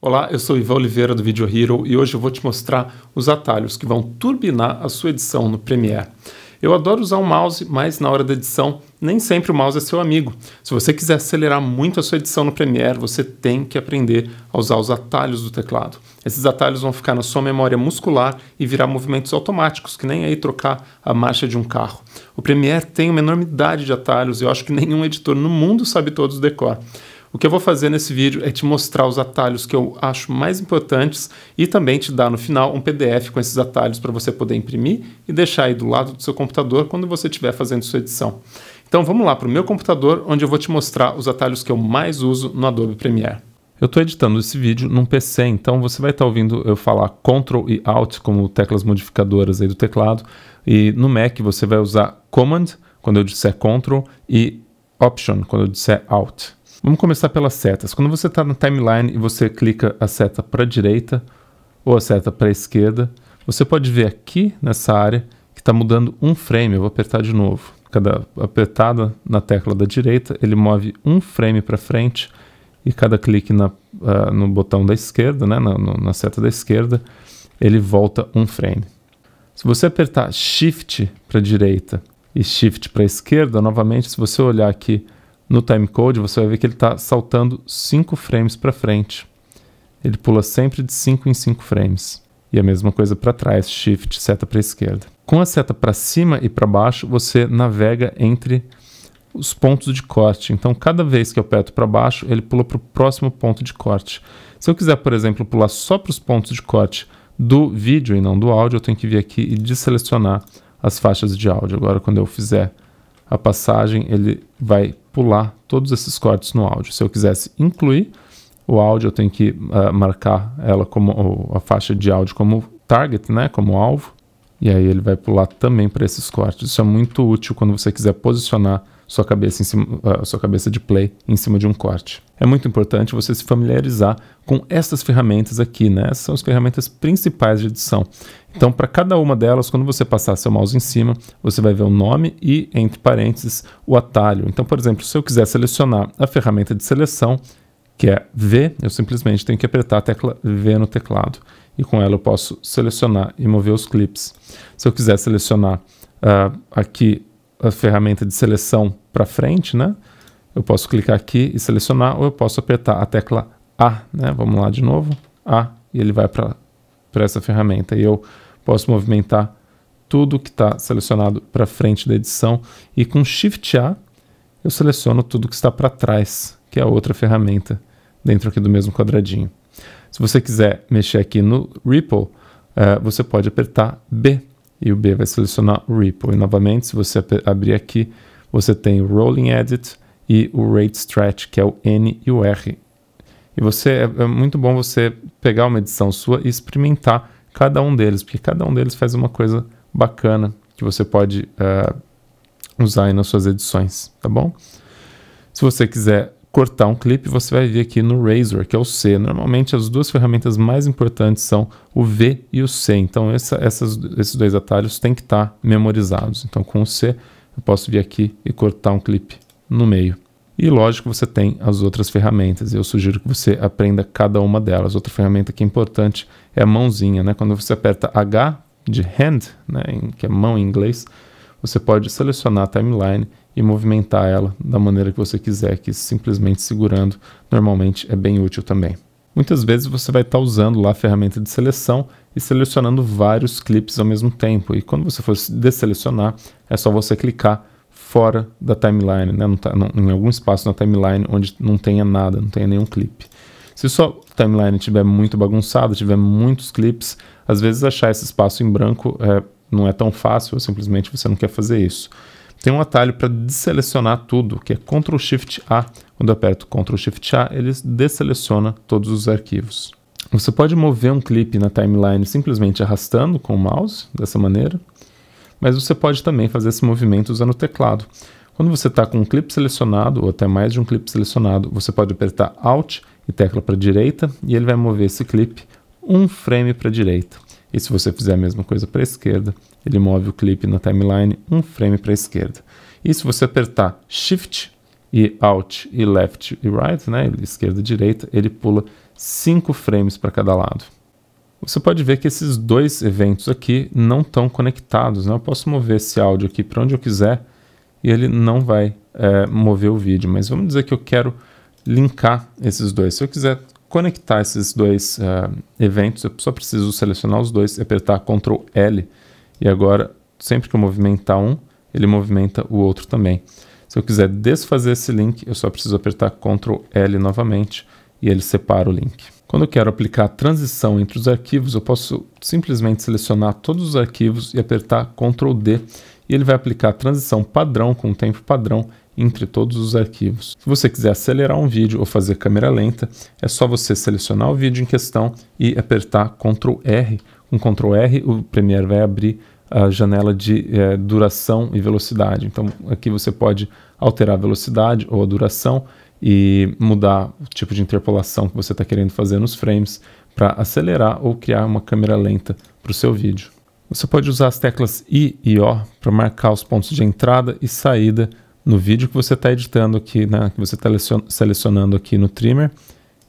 Olá, eu sou Ivan Oliveira do Video Hero e hoje eu vou te mostrar os atalhos que vão turbinar a sua edição no Premiere. Eu adoro usar o mouse, mas na hora da edição nem sempre o mouse é seu amigo. Se você quiser acelerar muito a sua edição no Premiere, você tem que aprender a usar os atalhos do teclado. Esses atalhos vão ficar na sua memória muscular e virar movimentos automáticos, que nem aí trocar a marcha de um carro. O Premiere tem uma enormidade de atalhos e eu acho que nenhum editor no mundo sabe todos o decor. O que eu vou fazer nesse vídeo é te mostrar os atalhos que eu acho mais importantes e também te dar no final um PDF com esses atalhos para você poder imprimir e deixar aí do lado do seu computador quando você estiver fazendo sua edição. Então vamos lá para o meu computador, onde eu vou te mostrar os atalhos que eu mais uso no Adobe Premiere. Eu estou editando esse vídeo num PC, então você vai estar ouvindo eu falar Ctrl e Alt como teclas modificadoras aí do teclado, e no Mac você vai usar Command quando eu disser Ctrl e Option quando eu disser Alt. Vamos começar pelas setas. Quando você está na timeline e você clica a seta para a direita ou a seta para a esquerda, você pode ver aqui nessa área que está mudando um frame. Eu vou apertar de novo. Cada apertada na tecla da direita, ele move um frame para frente, e cada clique no botão da esquerda, né, na seta da esquerda, ele volta um frame. Se você apertar Shift para a direita e Shift para a esquerda, novamente, se você olhar aqui no timecode, você vai ver que ele está saltando 5 frames para frente. Ele pula sempre de 5 em 5 frames. E a mesma coisa para trás, Shift, seta para a esquerda. Com a seta para cima e para baixo, você navega entre os pontos de corte. Então, cada vez que eu aperto para baixo, ele pula para o próximo ponto de corte. Se eu quiser, por exemplo, pular só para os pontos de corte do vídeo e não do áudio, eu tenho que vir aqui e desselecionar as faixas de áudio. Agora, quando eu fizer a passagem, ele vai pular todos esses cortes no áudio. Se eu quisesse incluir o áudio, eu tenho que marcar ela como a faixa de áudio como target, né, como alvo, e aí ele vai pular também para esses cortes. Isso é muito útil quando você quiser posicionar sua cabeça, sua cabeça de play em cima de um corte. É muito importante você se familiarizar com essas ferramentas aqui, né? Essas são as ferramentas principais de edição. Então, para cada uma delas, quando você passar seu mouse em cima, você vai ver o nome e, entre parênteses, o atalho. Então, por exemplo, se eu quiser selecionar a ferramenta de seleção, que é V, eu simplesmente tenho que apertar a tecla V no teclado. E com ela eu posso selecionar e mover os clipes. Se eu quiser selecionar aqui a ferramenta de seleção para frente, né? Eu posso clicar aqui e selecionar, ou eu posso apertar a tecla A, né? Vamos lá de novo, A, e ele vai para essa ferramenta. E eu posso movimentar tudo que está selecionado para frente da edição, e com Shift A eu seleciono tudo que está para trás, que é a outra ferramenta dentro aqui do mesmo quadradinho. Se você quiser mexer aqui no Ripple, você pode apertar B, e o B vai selecionar o Ripple. E novamente, se você abrir aqui, você tem o Rolling Edit e o Rate Stretch, que é o N e o R. E é muito bom você pegar uma edição sua e experimentar cada um deles, porque cada um deles faz uma coisa bacana que você pode usar aí nas suas edições, tá bom? Se você quiser cortar um clipe, você vai vir aqui no Razor, que é o C. Normalmente as duas ferramentas mais importantes são o V e o C, então esses dois atalhos têm que estar memorizados. Então com o C eu posso vir aqui e cortar um clipe no meio. E lógico, você tem as outras ferramentas, eu sugiro que você aprenda cada uma delas. Outra ferramenta que é importante é a mãozinha, né? Quando você aperta H de hand, né, que é mão em inglês, você pode selecionar a timeline e movimentar ela da maneira que você quiser, que simplesmente segurando normalmente é bem útil também. Muitas vezes você vai estar usando lá a ferramenta de seleção e selecionando vários clipes ao mesmo tempo, e quando você for desselecionar, é só você clicar fora da timeline, né? Em algum espaço na timeline onde não tenha nada, não tenha nenhum clipe. Se sua timeline estiver muito bagunçada, tiver muitos clipes, às vezes achar esse espaço em branco não é tão fácil, ou simplesmente você não quer fazer isso. Tem um atalho para desselecionar tudo, que é Ctrl+Shift+A. Quando eu aperto Ctrl+Shift+A, ele desseleciona todos os arquivos. Você pode mover um clipe na timeline simplesmente arrastando com o mouse, dessa maneira, mas você pode também fazer esse movimento usando o teclado. Quando você está com um clipe selecionado, ou até mais de um clipe selecionado, você pode apertar Alt e tecla para a direita, e ele vai mover esse clipe um frame para a direita. E se você fizer a mesma coisa para a esquerda, ele move o clipe na timeline um frame para a esquerda. E se você apertar Shift e Alt e Left e Right, né, esquerda e direita, ele pula 5 frames para cada lado. Você pode ver que esses dois eventos aqui não estão conectados, né? Eu posso mover esse áudio aqui para onde eu quiser e ele não vai mover o vídeo, mas vamos dizer que eu quero linkar esses dois. Se eu quiser conectar esses dois eventos, eu só preciso selecionar os dois e apertar Ctrl L, e agora sempre que eu movimentar um, ele movimenta o outro também. Se eu quiser desfazer esse link, eu só preciso apertar Ctrl L novamente e ele separa o link. Quando eu quero aplicar a transição entre os arquivos, eu posso simplesmente selecionar todos os arquivos e apertar Ctrl D, e ele vai aplicar a transição padrão com o tempo padrão entre todos os arquivos. Se você quiser acelerar um vídeo ou fazer câmera lenta, é só você selecionar o vídeo em questão e apertar Ctrl R. Com Ctrl R, o Premiere vai abrir a janela de duração e velocidade. Então aqui você pode alterar a velocidade ou a duração e mudar o tipo de interpolação que você está querendo fazer nos frames para acelerar ou criar uma câmera lenta para o seu vídeo. Você pode usar as teclas I e O para marcar os pontos de entrada e saída no vídeo que você está editando aqui, né, que você está selecionando aqui no trimmer,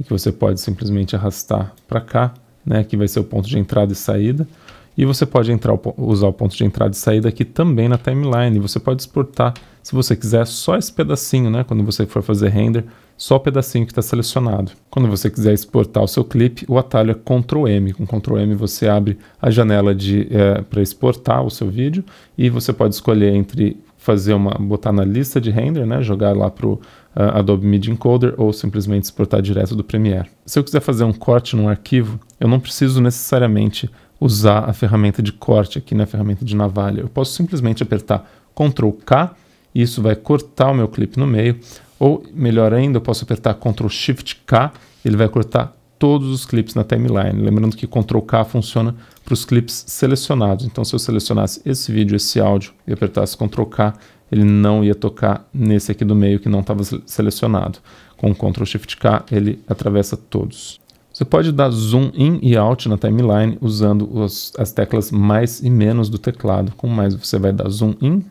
e que você pode simplesmente arrastar para cá, né, que vai ser o ponto de entrada e saída. E você pode usar o ponto de entrada e saída aqui também na timeline. Você pode exportar, se você quiser, só esse pedacinho, né? Quando você for fazer render, só o pedacinho que está selecionado. Quando você quiser exportar o seu clipe, o atalho é Ctrl M. Com Ctrl M você abre a janela para exportar o seu vídeo, e você pode escolher entre botar na lista de render, né? Jogar lá para o Adobe Media Encoder, ou simplesmente exportar direto do Premiere. Se eu quiser fazer um corte num arquivo, eu não preciso necessariamente usar a ferramenta de corte aqui, na ferramenta de navalha. Eu posso simplesmente apertar Ctrl K e isso vai cortar o meu clipe no meio, ou melhor ainda, eu posso apertar Ctrl Shift K, ele vai cortar todos os clipes na timeline. Lembrando que Ctrl K funciona para os clipes selecionados, então se eu selecionasse esse vídeo, esse áudio e apertasse Ctrl K, ele não ia tocar nesse aqui do meio que não estava selecionado. Com Ctrl Shift K ele atravessa todos. Você pode dar zoom in e out na timeline usando as teclas mais e menos do teclado. Com mais você vai dar zoom in,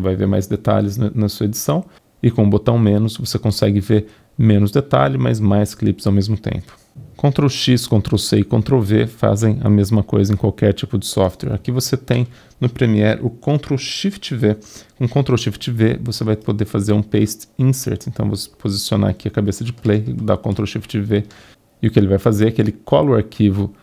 vai ver mais detalhes na sua edição, e com o botão menos você consegue ver menos detalhe, mas mais clipes ao mesmo tempo. Ctrl X, Ctrl C e Ctrl V fazem a mesma coisa em qualquer tipo de software. Aqui você tem no Premiere o Ctrl Shift V. Com Ctrl Shift V você vai poder fazer um paste insert, então você posicionar aqui a cabeça de play e dar Ctrl Shift V. E o que ele vai fazer é que ele cola o arquivo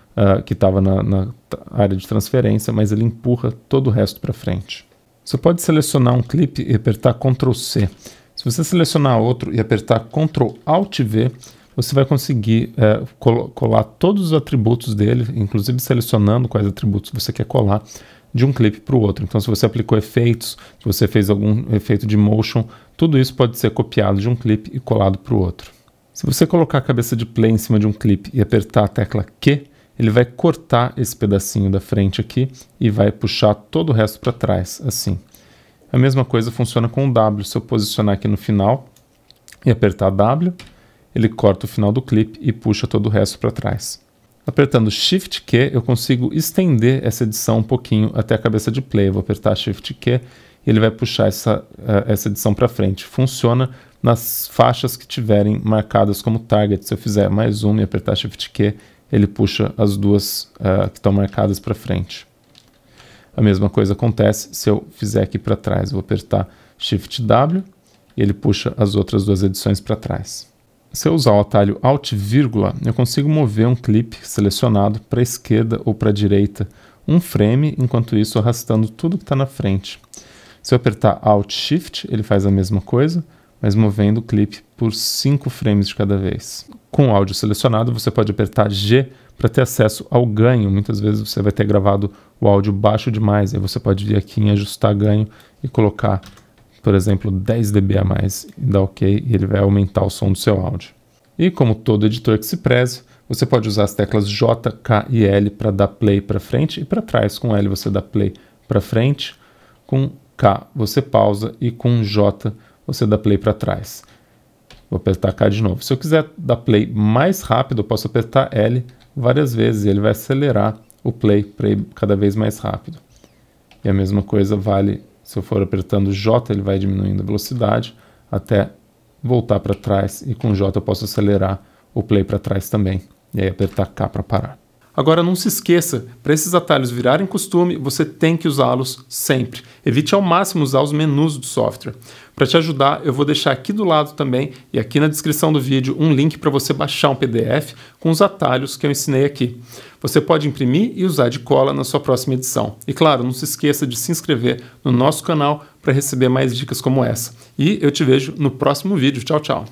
que estava na área de transferência, mas ele empurra todo o resto para frente. Você pode selecionar um clipe e apertar Ctrl C. Se você selecionar outro e apertar Ctrl Alt V, você vai conseguir colar todos os atributos dele, inclusive selecionando quais atributos você quer colar de um clipe para o outro. Então se você aplicou efeitos, se você fez algum efeito de motion, tudo isso pode ser copiado de um clipe e colado para o outro. Se você colocar a cabeça de play em cima de um clipe e apertar a tecla Q, ele vai cortar esse pedacinho da frente aqui e vai puxar todo o resto para trás, assim. A mesma coisa funciona com o W. Se eu posicionar aqui no final e apertar W, ele corta o final do clipe e puxa todo o resto para trás. Apertando Shift Q, eu consigo estender essa edição um pouquinho até a cabeça de play. Eu vou apertar Shift Q e ele vai puxar essa edição para frente. Funciona nas faixas que tiverem marcadas como target. Se eu fizer mais uma e apertar Shift Q, ele puxa as duas que estão marcadas para frente. A mesma coisa acontece se eu fizer aqui para trás. Eu vou apertar Shift W e ele puxa as outras duas edições para trás. Se eu usar o atalho Alt vírgula, eu consigo mover um clipe selecionado para a esquerda ou para a direita um frame, enquanto isso arrastando tudo que está na frente. Se eu apertar Alt Shift, ele faz a mesma coisa, mas movendo o clipe por 5 frames de cada vez. Com o áudio selecionado, você pode apertar G para ter acesso ao ganho. Muitas vezes você vai ter gravado o áudio baixo demais, aí você pode vir aqui em ajustar ganho e colocar, por exemplo, 10 dB a mais, e dar OK, e ele vai aumentar o som do seu áudio. E como todo editor que se preze, você pode usar as teclas J, K e L para dar play para frente e para trás. Com L você dá play para frente, com K você pausa e com J você dá play para trás. Vou apertar K de novo. Se eu quiser dar play mais rápido, eu posso apertar L várias vezes e ele vai acelerar o play para ir cada vez mais rápido. E a mesma coisa vale se eu for apertando J, ele vai diminuindo a velocidade até voltar para trás e com J eu posso acelerar o play para trás também. E aí apertar K para parar. Agora não se esqueça, para esses atalhos virarem costume, você tem que usá-los sempre. Evite ao máximo usar os menus do software. Para te ajudar, eu vou deixar aqui do lado também e aqui na descrição do vídeo um link para você baixar um PDF com os atalhos que eu ensinei aqui. Você pode imprimir e usar de cola na sua próxima edição. E claro, não se esqueça de se inscrever no nosso canal para receber mais dicas como essa. E eu te vejo no próximo vídeo. Tchau, tchau!